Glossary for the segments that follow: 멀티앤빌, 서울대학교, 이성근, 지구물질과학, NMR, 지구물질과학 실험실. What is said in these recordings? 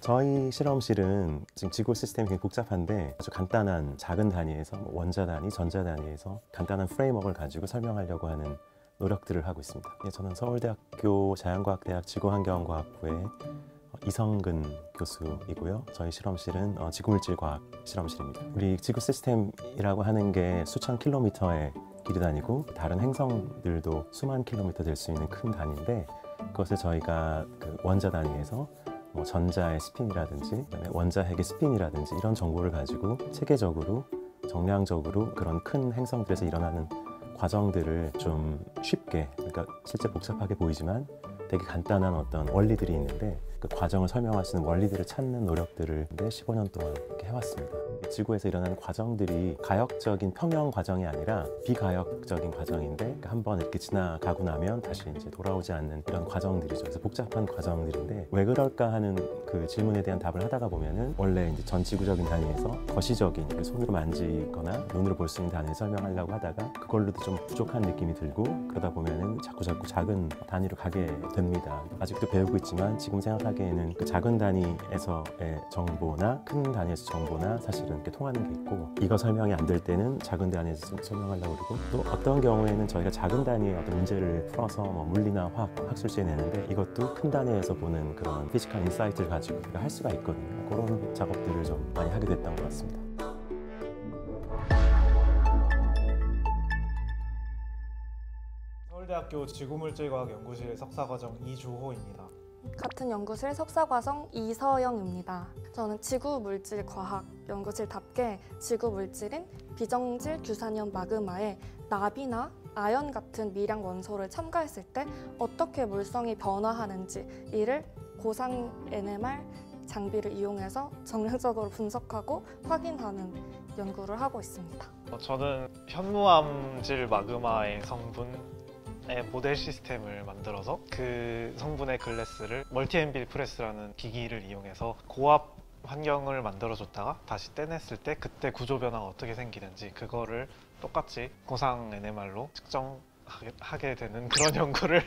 저희 실험실은 지금 지구 시스템이 굉장히 복잡한데 아주 간단한 작은 단위에서 원자 단위, 전자 단위에서 간단한 프레임워크를 가지고 설명하려고 하는 노력들을 하고 있습니다. 저는 서울대학교 자연과학대학 지구환경과학부의 이성근 교수이고요. 저희 실험실은 지구물질과학 실험실입니다. 우리 지구 시스템이라고 하는 게 수천 킬로미터의 길이 다니고 다른 행성들도 수만 킬로미터 될 수 있는 큰 단위인데 그것을 저희가 그 원자 단위에서 전자의 스핀이라든지 그다음에 원자핵의 스핀이라든지 이런 정보를 가지고 체계적으로 정량적으로 그런 큰 행성들에서 일어나는 과정들을 좀 쉽게, 그러니까 실제 복잡하게 보이지만 되게 간단한 어떤 원리들이 있는데 그 과정을 설명할 수 있는 원리들을 찾는 노력들을 15년 동안 이렇게 해왔습니다. 지구에서 일어나는 과정들이 가역적인 평형 과정이 아니라 비가역적인 과정인데 한번 이렇게 지나가고 나면 다시 이제 돌아오지 않는 이런 과정들이죠. 그래서 복잡한 과정들인데 왜 그럴까 하는 그 질문에 대한 답을 하다가 보면은 원래 이제 전지구적인 단위에서 거시적인 손으로 만지거나 눈으로 볼 수 있는 단위를 설명하려고 하다가 그걸로도 좀 부족한 느낌이 들고 그러다 보면은 자꾸 작은 단위로 가게 됩니다. 아직도 배우고 있지만 지금 생각하기에는 그 작은 단위에서의 정보나 큰 단위에서 정보나 사실은 이렇게 통하는 게 있고 이거 설명이 안 될 때는 작은 단위에서 설명하려고 그러고 또 어떤 경우에는 저희가 작은 단위의 어떤 문제를 풀어서 뭐 물리나 화학 출시해 내는데 이것도 큰 단위에서 보는 그런 피지컬 인사이트를 가지고 우리가 할 수가 있거든요. 그런 작업들을 좀 많이 하게 됐던 것 같습니다. 서울대학교 지구물질과학연구실 석사과정 이주호입니다. 같은 연구실 석사과정 이서영입니다. 저는 지구물질과학 연구실답게 지구물질인 비정질 규산염 마그마에 나비나 아연 같은 미량 원소를 첨가했을 때 어떻게 물성이 변화하는지 이를 고상 NMR 장비를 이용해서 정량적으로 분석하고 확인하는 연구를 하고 있습니다. 저는 현무암질 마그마의 성분 모델 시스템을 만들어서 그 성분의 글래스를 멀티앤빌 프레스라는 기기를 이용해서 고압 환경을 만들어줬다가 다시 떼냈을 때 그때 구조 변화가 어떻게 생기는지 그거를 똑같이 고상 NMR로 측정하게 되는 그런 연구를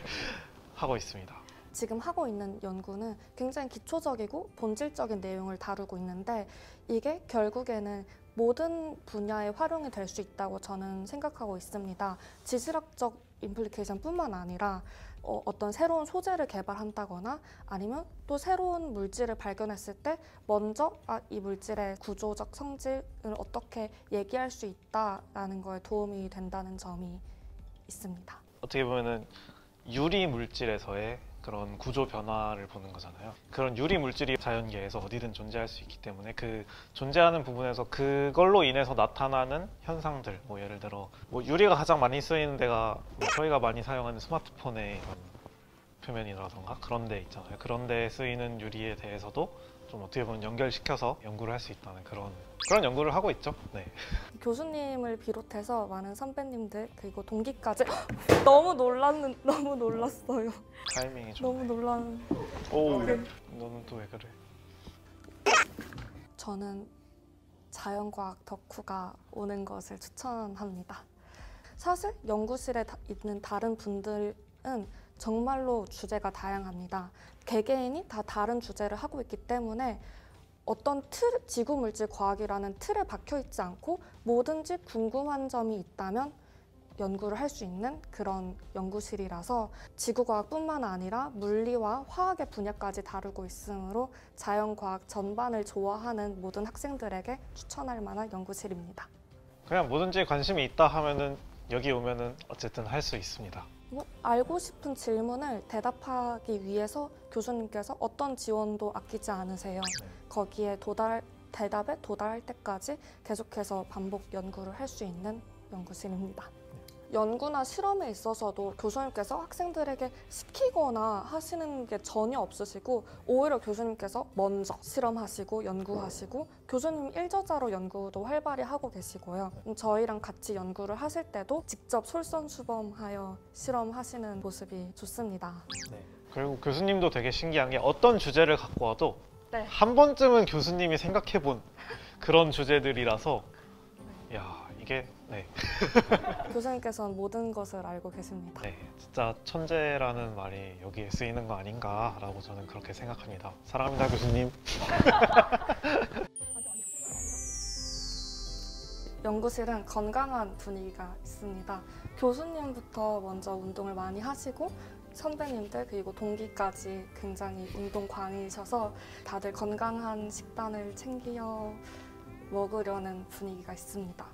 하고 있습니다. 지금 하고 있는 연구는 굉장히 기초적이고 본질적인 내용을 다루고 있는데 이게 결국에는 모든 분야에 활용이 될 수 있다고 저는 생각하고 있습니다. 지질학적 임플리케이션뿐만 아니라 어떤 새로운 소재를 개발한다거나 아니면 또 새로운 물질을 발견했을 때 먼저 이 물질의 구조적 성질을 어떻게 얘기할 수 있다라는 거에 도움이 된다는 점이 있습니다. 어떻게 보면은 유리 물질에서의 그런 구조 변화를 보는 거잖아요. 그런 유리 물질이 자연계에서 어디든 존재할 수 있기 때문에 그 존재하는 부분에서 그걸로 인해서 나타나는 현상들, 뭐 예를 들어 뭐 유리가 가장 많이 쓰이는 데가 뭐 저희가 많이 사용하는 스마트폰의 이런 표면이라던가 그런 데 있잖아요. 그런 데 쓰이는 유리에 대해서도 좀 어떻게 보면 연결시켜서 연구를 할 수 있다는 그런 연구를 하고 있죠. 네. 교수님을 비롯해서 많은 선배님들 그리고 동기까지 너무 놀랐어요. 타이밍이 좋네. 너무 놀란. 오, 너는 또 왜 그래? 저는 자연과학 덕후가 오는 것을 추천합니다. 사실 연구실에 있는 다른 분들은 정말로 주제가 다양합니다. 개개인이 다 다른 주제를 하고 있기 때문에 어떤 틀, 지구물질 과학이라는 틀에 박혀있지 않고 뭐든지 궁금한 점이 있다면 연구를 할 수 있는 그런 연구실이라서 지구과학뿐만 아니라 물리와 화학의 분야까지 다루고 있으므로 자연과학 전반을 좋아하는 모든 학생들에게 추천할 만한 연구실입니다. 그냥 뭐든지 관심이 있다 하면은 여기 오면은 어쨌든 할 수 있습니다. 뭐 알고 싶은 질문을 대답하기 위해서 교수님께서 어떤 지원도 아끼지 않으세요. 거기에 대답에 도달할 때까지 계속해서 반복 연구를 할 수 있는 연구실입니다. 연구나 실험에 있어서도 교수님께서 학생들에게 시키거나 하시는 게 전혀 없으시고 오히려 교수님께서 먼저 실험하시고 연구하시고 교수님 일저자로 연구도 활발히 하고 계시고요. 저희랑 같이 연구를 하실 때도 직접 솔선수범하여 실험하시는 모습이 좋습니다. 네. 그리고 교수님도 되게 신기한 게 어떤 주제를 갖고 와도 네. 한 번쯤은 교수님이 생각해본 그런 주제들이라서 야 이게 네. 교수님께서는 모든 것을 알고 계십니다. 네, 진짜 천재라는 말이 여기에 쓰이는 거 아닌가라고 저는 그렇게 생각합니다. 사랑합니다 교수님. 연구실은 건강한 분위기가 있습니다. 교수님부터 먼저 운동을 많이 하시고 선배님들 그리고 동기까지 굉장히 운동광이셔서 다들 건강한 식단을 챙겨 먹으려는 분위기가 있습니다.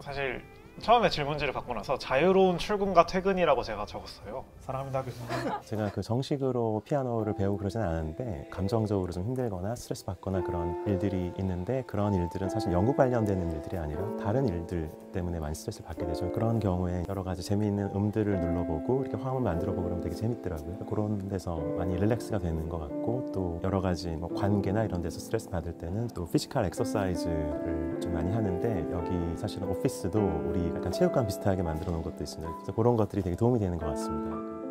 사실 처음에 질문지를 받고 나서 자유로운 출근과 퇴근이라고 제가 적었어요. 사랑합니다 교수님. 제가 그 정식으로 피아노를 배우고 그러진 않았는데 감정적으로 좀 힘들거나 스트레스 받거나 그런 일들이 있는데, 그런 일들은 사실 연구 관련되는 일들이 아니라 다른 일들 때문에 많이 스트레스를 받게 되죠. 그런 경우에 여러 가지 재미있는 음들을 눌러보고 이렇게 화음을 만들어보고 그러면 되게 재밌더라고요. 그런 데서 많이 릴렉스가 되는 것 같고, 또 여러 가지 뭐 관계나 이런 데서 스트레스 받을 때는 또 피지컬 엑서사이즈를 좀 많이 하는데, 여기 사실은 오피스도 우리 약간 체육관 비슷하게 만들어 놓은 것도 있습니다. 그래서 그런 것들이 되게 도움이 되는 것 같습니다.